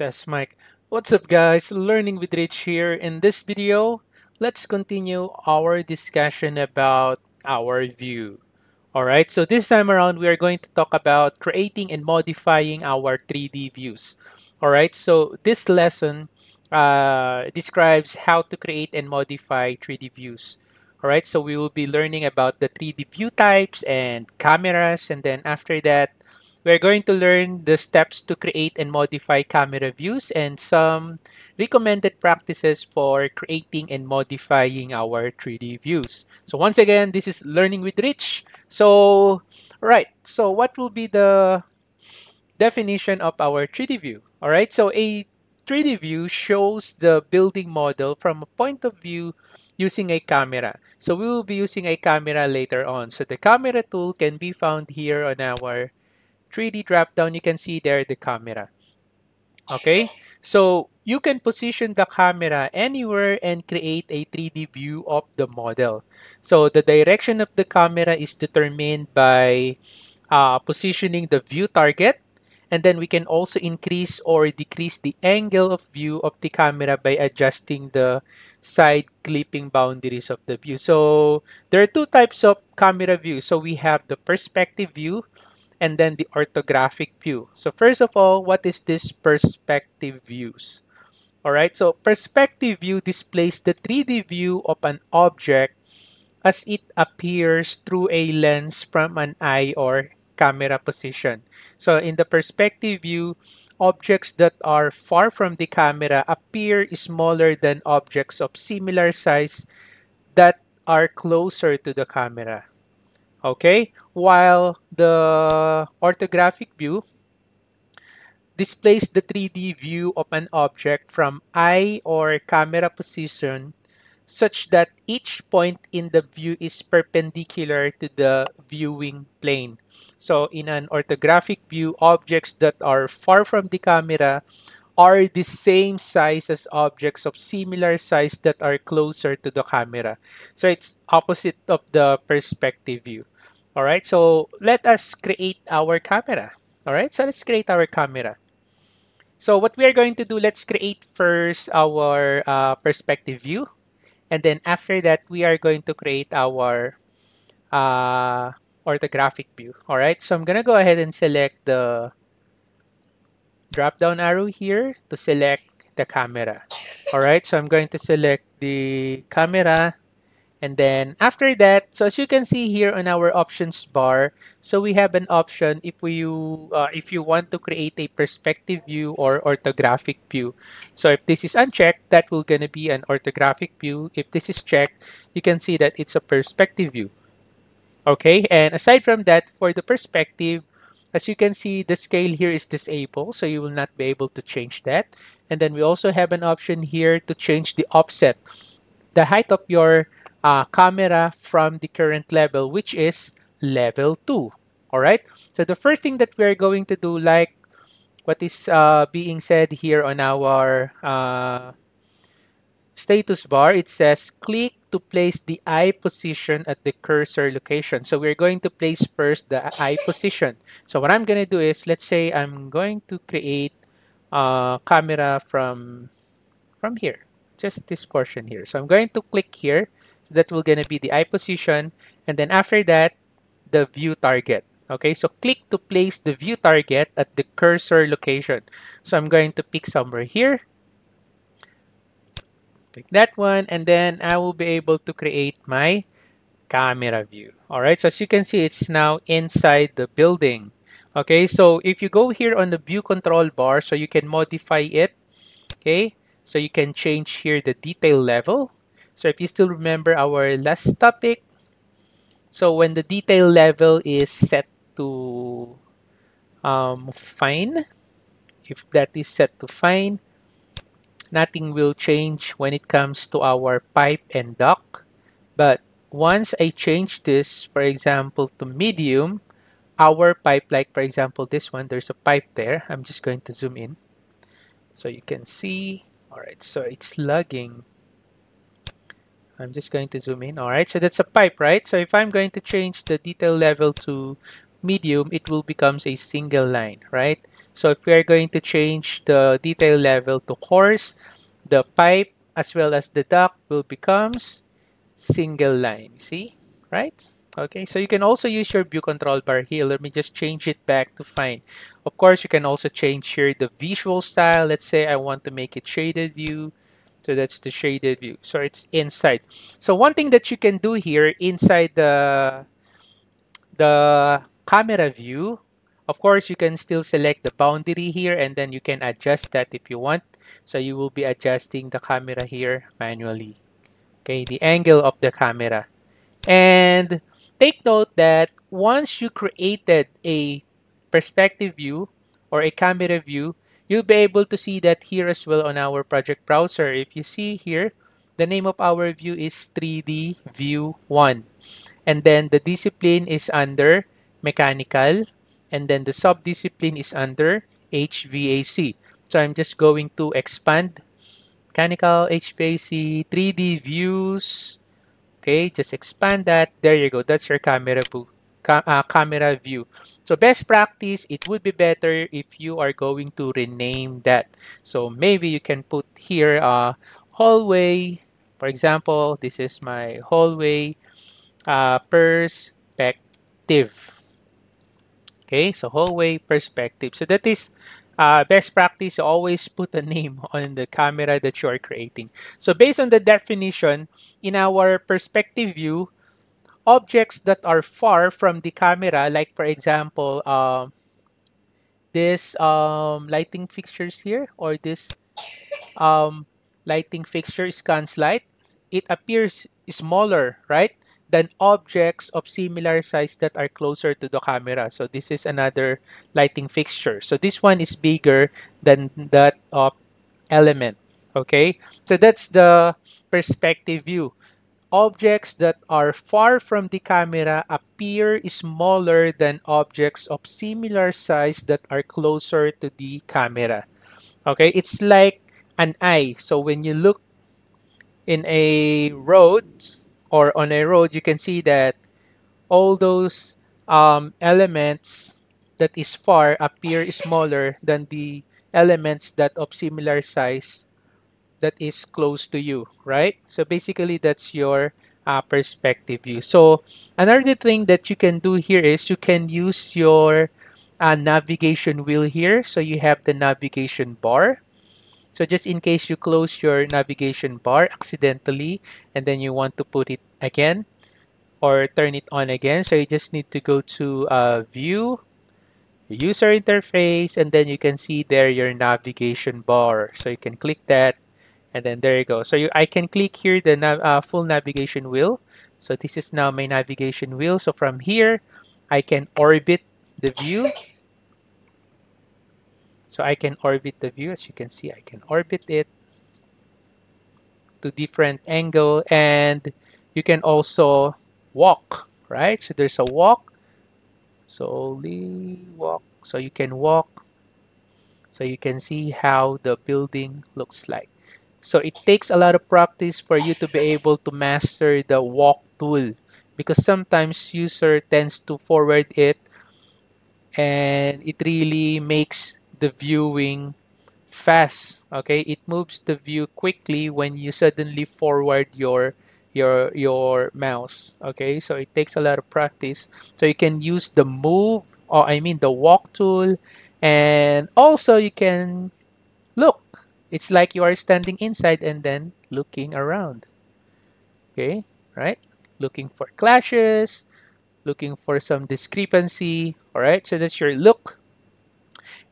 Test mic. What's up guys, Learning with Rich here. In this video, let's continue our discussion about our view. Alright, so this time around, we are going to talk about creating and modifying our 3D views. Alright, so this lesson describes how to create and modify 3D views. Alright, so we will be learning about the 3D view types and cameras, and then after that, we're going to learn the steps to create and modify camera views and some recommended practices for creating and modifying our 3D views. So once again, this is Learning with Rich. So, right. So what will be the definition of our 3D view? All right. So a 3D view shows the building model from a point of view using a camera. So we will be using a camera later on. So the camera tool can be found here on our 3D drop down. You can see there the camera. Okay, so you can position the camera anywhere and create a 3D view of the model. So the direction of the camera is determined by positioning the view target, and then we can also increase or decrease the angle of view of the camera by adjusting the side clipping boundaries of the view. So there are two types of camera views. So we have the perspective view and then the orthographic view. So first of all, what is this perspective views? All right, so perspective view displays the 3D view of an object as it appears through a lens from an eye or camera position. So in the perspective view, objects that are far from the camera appear smaller than objects of similar size that are closer to the camera. Okay, while the orthographic view displays the 3D view of an object from eye or camera position such that each point in the view is perpendicular to the viewing plane. So in an orthographic view, objects that are far from the camera are the same size as objects of similar size that are closer to the camera. So it's opposite of the perspective view. All right, so let us create our camera. All right, so let's create our camera. So what we are going to do, let's create first our perspective view. And then after that, we are going to create our orthographic view. All right, so I'm going to go ahead and select the drop down arrow here to select the camera. All right, so I'm going to select the camera. And then after that, so as you can see here on our options bar, so we have an option if you want to create a perspective view or orthographic view. So if this is unchecked, that will gonna be an orthographic view. If this is checked, you can see that it's a perspective view. Okay, and aside from that, for the perspective, as you can see, the scale here is disabled, so you will not be able to change that. And then we also have an option here to change the offset, the height of your camera from the current level, which is level 2. All right, so the first thing that we're going to do, like what is being said here on our status bar, it says click to place the eye position at the cursor location. So we're going to place first the eye position. So what I'm gonna do is, let's say I'm going to create a camera from here, just this portion here. So I'm going to click here. So that will gonna be the eye position, and then after that, the view target. Okay, so click to place the view target at the cursor location. So I'm going to pick somewhere here. Click that one, and then I will be able to create my camera view. All right, so as you can see, it's now inside the building. Okay, so if you go here on the view control bar, so you can modify it. Okay, so you can change here the detail level. So if you still remember our last topic, so when the detail level is set to fine, if that is set to fine, nothing will change when it comes to our pipe and duct. But once I change this, for example, to medium, our pipe, like for example, this one, there's a pipe there. I'm just going to zoom in so you can see. All right, so it's lagging. I'm just going to zoom in. All right, so that's a pipe, right? So if I'm going to change the detail level to medium, it will becomes a single line, right? So if we are going to change the detail level to coarse, the pipe as well as the duct will becomes single line. See, right? Okay, so you can also use your view control bar here. Let me just change it back to fine. Of course, you can also change here the visual style. Let's say I want to make it shaded view. So that's the shaded view. So it's inside. So one thing that you can do here inside the camera view, of course, you can still select the boundary here and then you can adjust that if you want. So you will be adjusting the camera here manually. Okay, the angle of the camera. And take note that once you created a perspective view or a camera view, you'll be able to see that here as well on our project browser. If you see here, the name of our view is 3D View 1. And then the discipline is under Mechanical. And then the sub-discipline is under HVAC. So I'm just going to expand Mechanical, HVAC, 3D Views. Okay, just expand that. There you go. That's your camera view. Camera view. So best practice, it would be better if you are going to rename that. So maybe you can put here hallway, for example. This is my hallway perspective. Okay, so hallway perspective. So that is best practice. Always put a name on the camera that you are creating. So based on the definition in our perspective view, objects that are far from the camera, like for example, this lighting fixtures here, or this lighting fixture scans light, it appears smaller, right, than objects of similar size that are closer to the camera. So this is another lighting fixture. So this one is bigger than that of element. Okay, so that's the perspective view. Objects that are far from the camera appear smaller than objects of similar size that are closer to the camera. Okay, it's like an eye. So when you look in a road or on a road, you can see that all those elements that is far appear smaller than the elements that of similar size that is close to you, right? So basically, that's your perspective view. So another thing that you can do here is you can use your navigation wheel here. So you have the navigation bar. So just in case you close your navigation bar accidentally, and then you want to put it again or turn it on again. So you just need to go to view, user interface, and then you can see there your navigation bar. So you can click that. And then there you go. So I can click here the full navigation wheel. So this is now my navigation wheel. So from here, I can orbit the view. So I can orbit the view. As you can see, I can orbit it to different angle. And you can also walk, right? So there's a walk. Slowly walk. So you can walk. So you can see how the building looks like. So it takes a lot of practice for you to be able to master the walk tool, because sometimes user tends to forward it and it really makes the viewing fast. Okay, it moves the view quickly when you suddenly forward your mouse. Okay, so it takes a lot of practice. So you can use the move, or I mean the walk tool, and also you can look. It's like you are standing inside and then looking around. Okay, right? Looking for clashes, looking for some discrepancy. All right, so that's your look.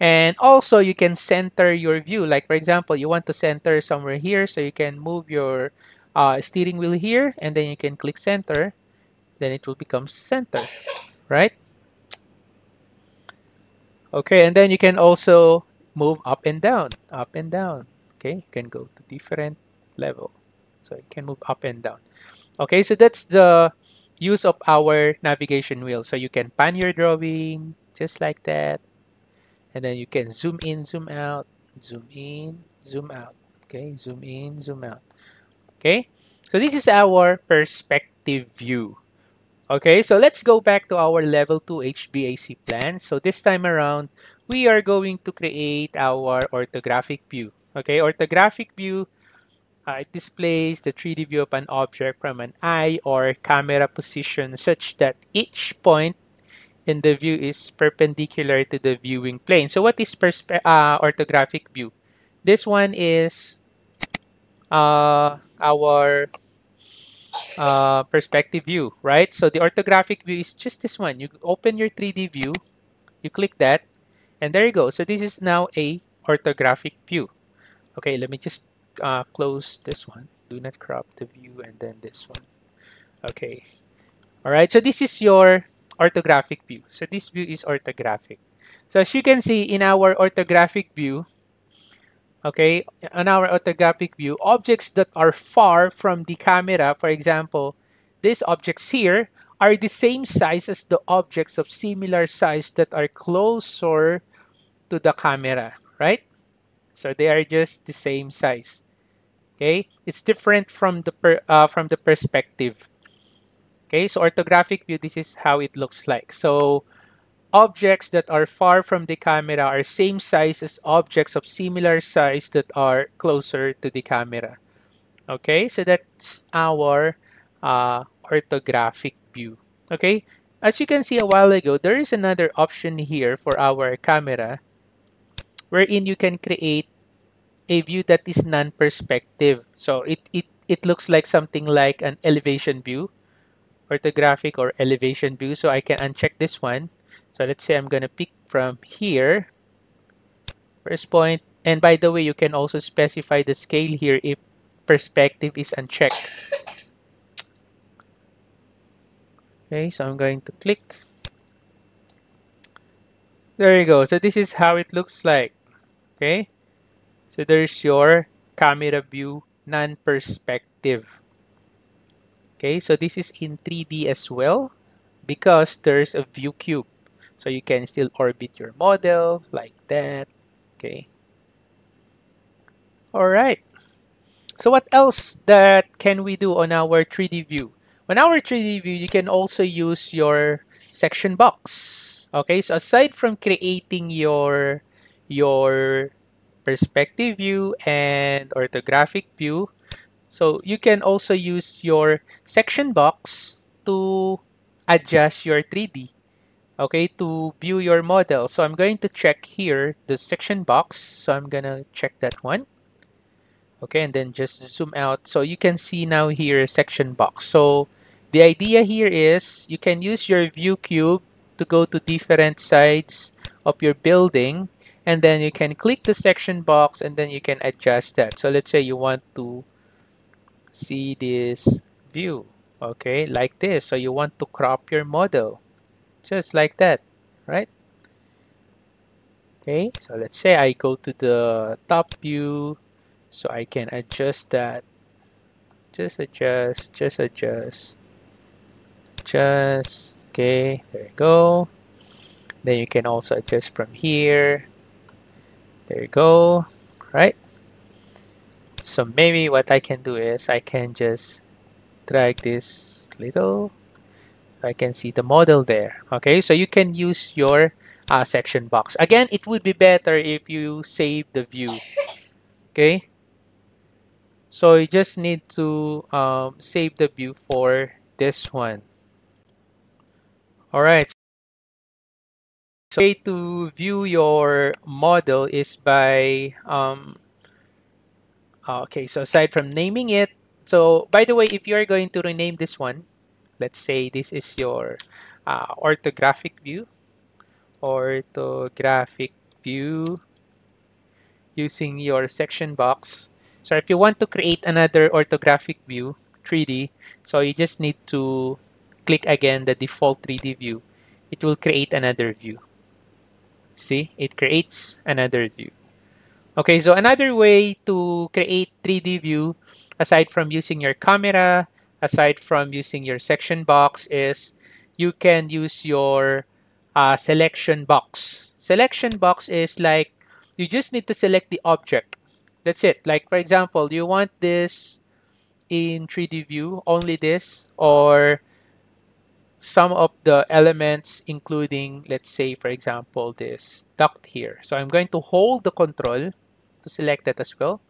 And also you can center your view. Like for example, you want to center somewhere here. So you can move your steering wheel here and then you can click center. Then it will become center, right? Okay, and then you can also move up and down, up and down. Okay, you can go to different level. So you can move up and down. Okay, so that's the use of our navigation wheel. So you can pan your drawing just like that. And then you can zoom in, zoom out, zoom in, zoom out. Okay, zoom in, zoom out. Okay, so this is our perspective view. Okay, so let's go back to our level 2 HVAC plan. So this time around, we are going to create our orthographic view. Okay, orthographic view, it displays the 3D view of an object from an eye or camera position such that each point in the view is perpendicular to the viewing plane. So what is orthographic view? This one is our perspective view, right? So the orthographic view is just this one. You open your 3D view, you click that, and there you go. So this is now a orthographic view. Okay, let me just close this one. Do not crop the view, and then this one. Okay. All right. So this is your orthographic view. So this view is orthographic. So as you can see in our orthographic view, okay, on our orthographic view, objects that are far from the camera, for example, these objects here are the same size as the objects of similar size that are closer to the camera, right? So they are just the same size. Okay, it's different from the perspective. Okay, so orthographic view, this is how it looks like. So objects that are far from the camera are same size as objects of similar size that are closer to the camera. Okay, so that's our orthographic view. Okay, as you can see a while ago, there is another option here for our camera wherein you can create a view that is non-perspective. So it looks like something like an elevation view, orthographic or elevation view. So I can uncheck this one. So let's say I'm going to pick from here, first point. And by the way, you can also specify the scale here if perspective is unchecked. Okay, so I'm going to click. There you go. So this is how it looks like. Okay, so there's your camera view, non-perspective. Okay, so this is in 3D as well, because there's a view cube. So you can still orbit your model like that. Okay. All right. So what else that can we do on our 3D view? On our 3D view, you can also use your section box. Okay. So aside from creating your perspective view and orthographic view, so you can also use your section box to adjust your 3D, okay, to view your model. So I'm going to check here the section box. So I'm gonna check that one. Okay, and then just zoom out. So you can see now here section box. So the idea here is you can use your view cube to go to different sides of your building, and then you can click the section box and then you can adjust that. So let's say you want to see this view, okay, like this. So you want to crop your model just like that, right? Okay, so let's say I go to the top view, so I can adjust that. Just adjust. Okay, there you go. Then you can also adjust from here. There you go, right? So maybe what I can do is I can just drag this little. I can see the model there. Okay, so you can use your section box. Again, it would be better if you save the view. Okay, so you just need to save the view for this one. All right. So way to view your model is by okay. So aside from naming it, so by the way, if you are going to rename this one, let's say this is your orthographic view. Orthographic view using your section box. So if you want to create another orthographic view, 3D, so you just need to click again the default 3D view. It will create another view. See, it creates another view. Okay, so another way to create 3D view, aside from using your camera, aside from using your section box, is you can use your selection box. Selection box is like you just need to select the object. That's it. Like for example, you want this in 3D view, only this, or some of the elements, including, let's say, for example, this duct here. So I'm going to hold the control to select that as well.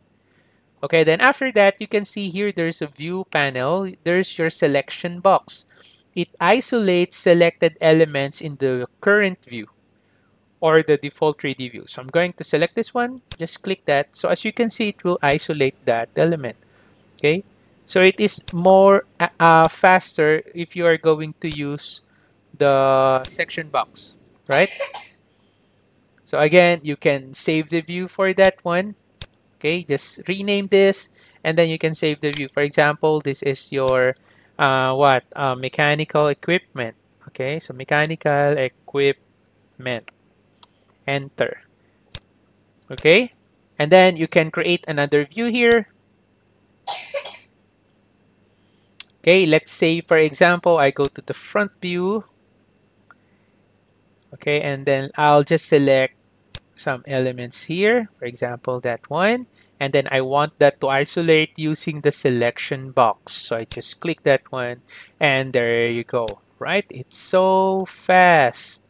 Okay, then after that, you can see here there's a view panel. There's your selection box. It isolates selected elements in the current view or the default 3D view. So I'm going to select this one, just click that. So as you can see, it will isolate that element. Okay, so it is more faster if you are going to use the section box, right? So again, you can save the view for that one. Okay, just rename this, and then you can save the view. For example, this is your mechanical equipment. Okay, so mechanical equipment. Enter. Okay, and then you can create another view here. Okay, let's say, for example, I go to the front view. Okay, and then I'll just select some elements here, for example, that one. And then I want that to isolate using the selection box. So I just click that one, and there you go, right? It's so fast.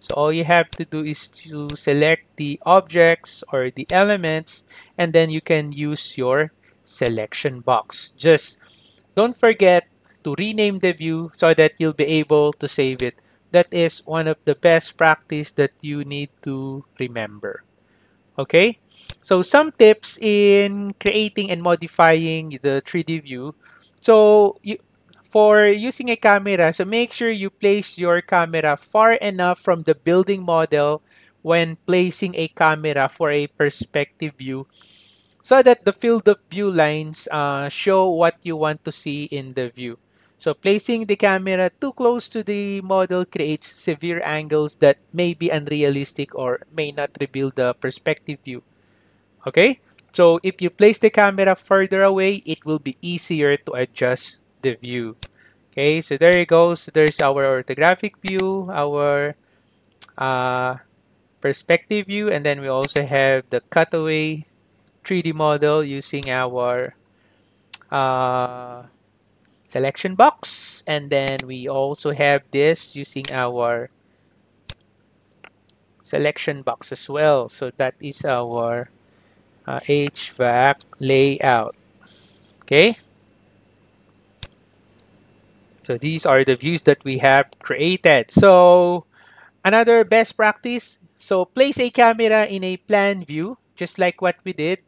So all you have to do is to select the objects or the elements, and then you can use your selection box. Just don't forget to rename the view so that you'll be able to save it. That is one of the best practice that you need to remember. Okay, so some tips in creating and modifying the 3D view. So for using a camera, so make sure you place your camera far enough from the building model when placing a camera for a perspective view, so that the field of view lines show what you want to see in the view. So placing the camera too close to the model creates severe angles that may be unrealistic or may not reveal the perspective view. Okay? So if you place the camera further away, it will be easier to adjust the view. Okay? So there it goes. There's our orthographic view, our perspective view, and then we also have the cutaway 3D model using our selection box, and then we also have this using our selection box as well. So that is our HVAC layout. Okay, so these are the views that we have created. So another best practice, so place a camera in a plan view, just like what we did,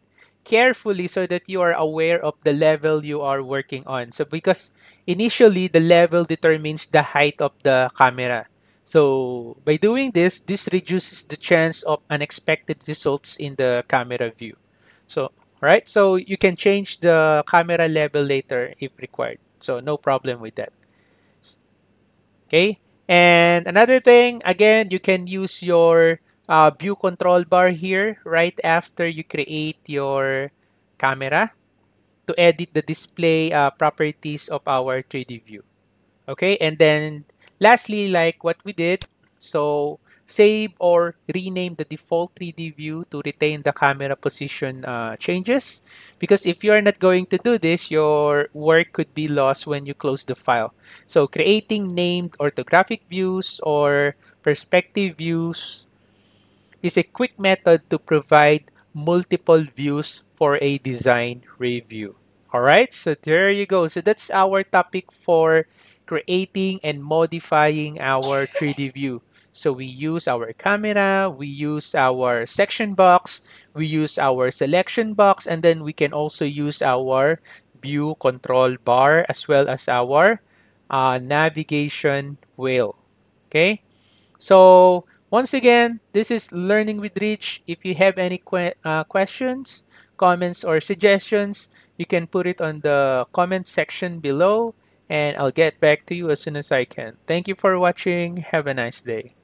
carefully, so that you are aware of the level you are working on. So because initially the level determines the height of the camera. So by doing this, this reduces the chance of unexpected results in the camera view. So right, so you can change the camera level later if required. So no problem with that. Okay, and another thing, again, you can use your view control bar here right after you create your camera to edit the display properties of our 3D view. Okay, and then lastly, like what we did, so save or rename the default 3D view to retain the camera position changes, because if you are not going to do this, your work could be lost when you close the file. So creating named orthographic views or perspective views is a quick method to provide multiple views for a design review. Alright, so there you go. So that's our topic for creating and modifying our 3D view. So we use our camera, we use our section box, we use our selection box, and then we can also use our view control bar as well as our navigation wheel. Okay, so once again, this is Learning with Rich. If you have any questions, comments, or suggestions, you can put it on the comment section below, and I'll get back to you as soon as I can. Thank you for watching. Have a nice day.